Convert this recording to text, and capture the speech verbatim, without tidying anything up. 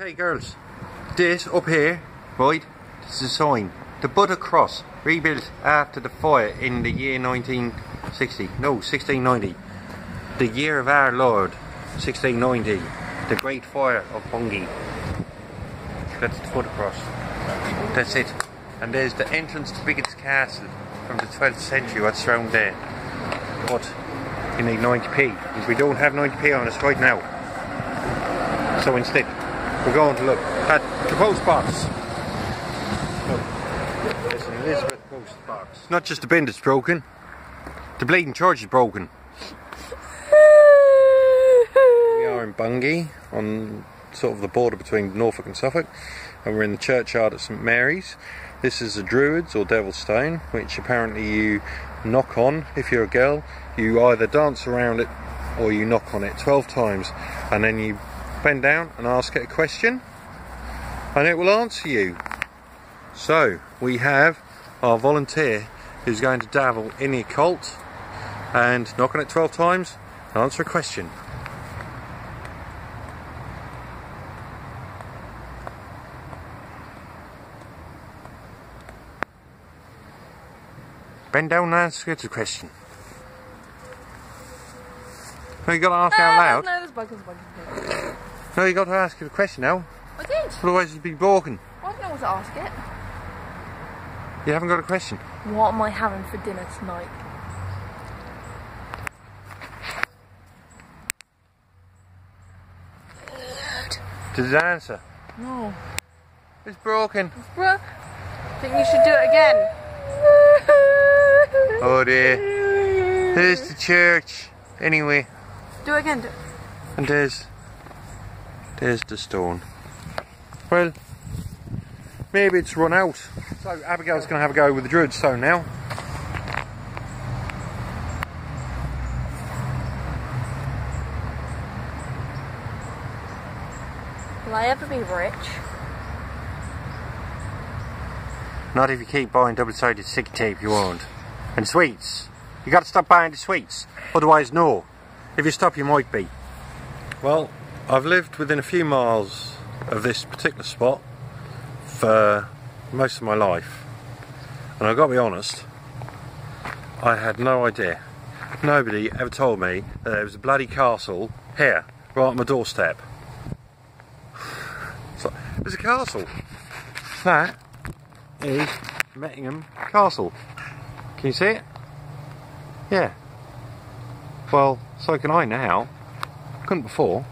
Okay girls, this up here, right, this is a sign. The Butter Cross, rebuilt after the fire in the year nineteen sixty, no, sixteen ninety. The year of our Lord, sixteen ninety. The Great Fire of Bungay. That's the Butter Cross. That's it. And there's the entrance to Mettingham Castle from the twelfth century, what's around there. But you need ninety p, if we don't have ninety p on us right now. So instead, we're going to look at the post box. Look, it's an Elizabeth post box. Not just the bin that's broken, the bleeding church is broken. We are in Bungay, on sort of the border between Norfolk and Suffolk, and we're in the churchyard at St Mary's. This is the Druids, or Devil's Stone, which apparently you knock on if you're a girl. You either dance around it or you knock on it twelve times, and then you bend down and ask it a question and it will answer you. So we have our volunteer who's going to dabble in the occult and knock on it twelve times and answer a question. Bend down and answer the question. No, you got to ask out uh, loud. No, no, you got to ask the question now. I did. Otherwise you'd be broken. I don't know what to ask it. You haven't got a question. What am I having for dinner tonight? Did it answer? No. It's broken. It's broken. I think you should do it again. Oh dear. There's the church. Anyway. Do it again. Do it. And there's, there's the stone. Well, maybe it's run out. So Abigail's going to have a go with the Druid stone now. Will I ever be rich? Not if you keep buying double-sided sticky tape, you won't. And sweets. You got to stop buying the sweets, otherwise no. If you stop you might be. Well, I've lived within a few miles of this particular spot for most of my life, and I've got to be honest, I had no idea. Nobody ever told me that there was a bloody castle here, right on my doorstep. So, there's a castle. That is Mettingham Castle. Can you see it? Yeah. Well, so can I now. Couldn't before.